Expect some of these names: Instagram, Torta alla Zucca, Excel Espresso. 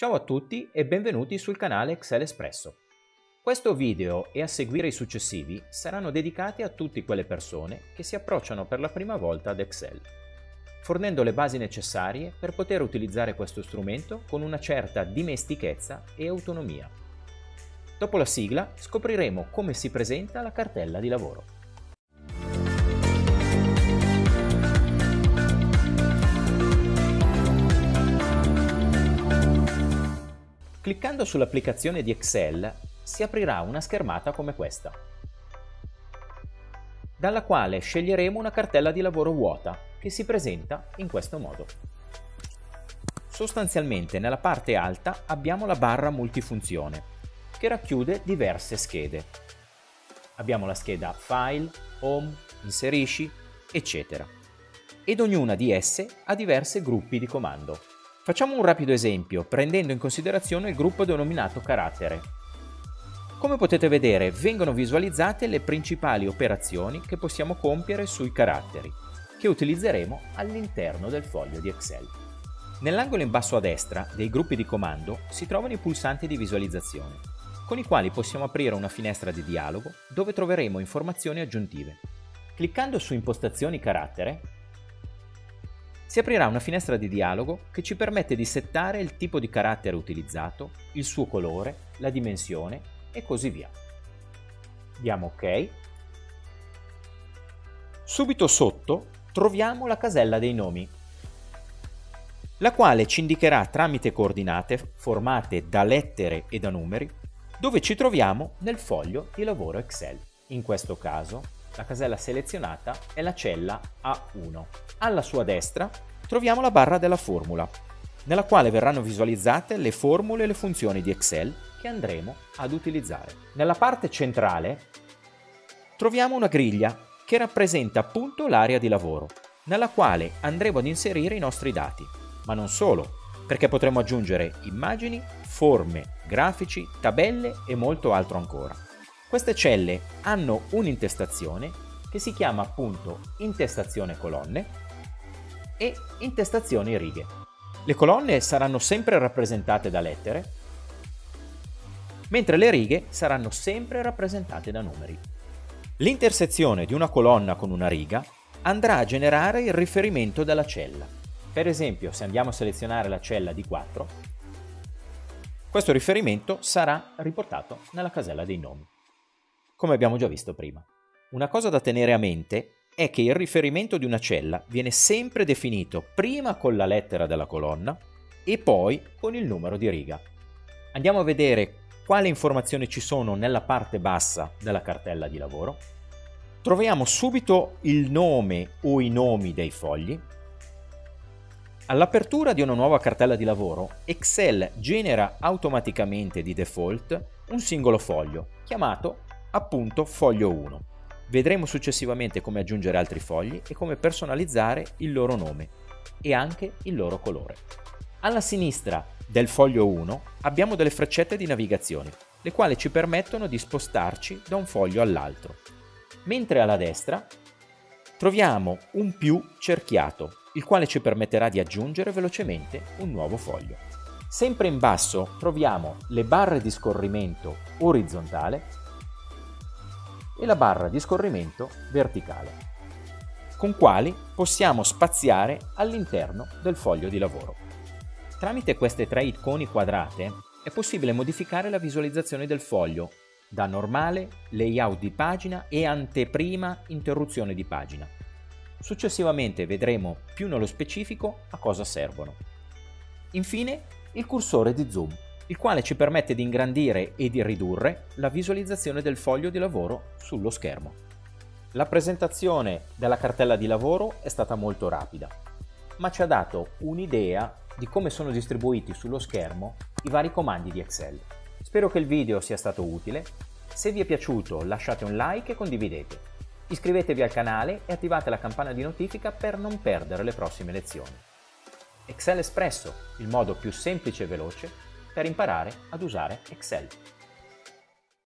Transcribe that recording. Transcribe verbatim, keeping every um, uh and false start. Ciao a tutti e benvenuti sul canale Excel Espresso. Questo video e a seguire i successivi saranno dedicati a tutte quelle persone che si approcciano per la prima volta ad Excel, fornendo le basi necessarie per poter utilizzare questo strumento con una certa dimestichezza e autonomia. Dopo la sigla scopriremo come si presenta la cartella di lavoro. Cliccando sull'applicazione di Excel si aprirà una schermata come questa, dalla quale sceglieremo una cartella di lavoro vuota che si presenta in questo modo. Sostanzialmente nella parte alta abbiamo la barra multifunzione che racchiude diverse schede. Abbiamo la scheda File, Home, Inserisci, eccetera. Ed ognuna di esse ha diversi gruppi di comando. Facciamo un rapido esempio, prendendo in considerazione il gruppo denominato carattere. Come potete vedere, vengono visualizzate le principali operazioni che possiamo compiere sui caratteri, che utilizzeremo all'interno del foglio di Excel. Nell'angolo in basso a destra dei gruppi di comando si trovano i pulsanti di visualizzazione, con i quali possiamo aprire una finestra di dialogo dove troveremo informazioni aggiuntive. Cliccando su Impostazioni carattere, si aprirà una finestra di dialogo che ci permette di settare il tipo di carattere utilizzato, il suo colore, la dimensione e così via. Diamo ok. Subito sotto troviamo la casella dei nomi, la quale ci indicherà tramite coordinate formate da lettere e da numeri dove ci troviamo nel foglio di lavoro Excel. In questo caso la casella selezionata è la cella A uno. Alla sua destra troviamo la barra della formula, nella quale verranno visualizzate le formule e le funzioni di Excel che andremo ad utilizzare. Nella parte centrale troviamo una griglia che rappresenta appunto l'area di lavoro, nella quale andremo ad inserire i nostri dati, ma non solo, perché potremo aggiungere immagini, forme, grafici, tabelle e molto altro ancora. Queste celle hanno un'intestazione che si chiama appunto intestazione colonne e intestazione righe. Le colonne saranno sempre rappresentate da lettere, mentre le righe saranno sempre rappresentate da numeri. L'intersezione di una colonna con una riga andrà a generare il riferimento della cella. Per esempio, se andiamo a selezionare la cella D quattro, questo riferimento sarà riportato nella casella dei nomi, come abbiamo già visto prima. Una cosa da tenere a mente è che il riferimento di una cella viene sempre definito prima con la lettera della colonna e poi con il numero di riga. Andiamo a vedere quali informazioni ci sono nella parte bassa della cartella di lavoro. Troviamo subito il nome o i nomi dei fogli. All'apertura di una nuova cartella di lavoro, Excel genera automaticamente di default un singolo foglio chiamato appunto foglio uno. Vedremo successivamente come aggiungere altri fogli e come personalizzare il loro nome e anche il loro colore. Alla sinistra del foglio uno abbiamo delle freccette di navigazione, le quali ci permettono di spostarci da un foglio all'altro, mentre alla destra troviamo un più cerchiato, il quale ci permetterà di aggiungere velocemente un nuovo foglio. Sempre in basso troviamo le barre di scorrimento orizzontale e la barra di scorrimento verticale, con quali possiamo spaziare all'interno del foglio di lavoro. Tramite queste tre icone quadrate è possibile modificare la visualizzazione del foglio da normale, layout di pagina e anteprima, interruzione di pagina. Successivamente vedremo più nello specifico a cosa servono. Infine il cursore di zoom, il quale ci permette di ingrandire e di ridurre la visualizzazione del foglio di lavoro sullo schermo. La presentazione della cartella di lavoro è stata molto rapida, ma ci ha dato un'idea di come sono distribuiti sullo schermo i vari comandi di Excel. Spero che il video sia stato utile. Se vi è piaciuto lasciate un like e condividete. Iscrivetevi al canale e attivate la campana di notifica per non perdere le prossime lezioni. Excel Espresso, il modo più semplice e veloce per imparare ad usare Excel.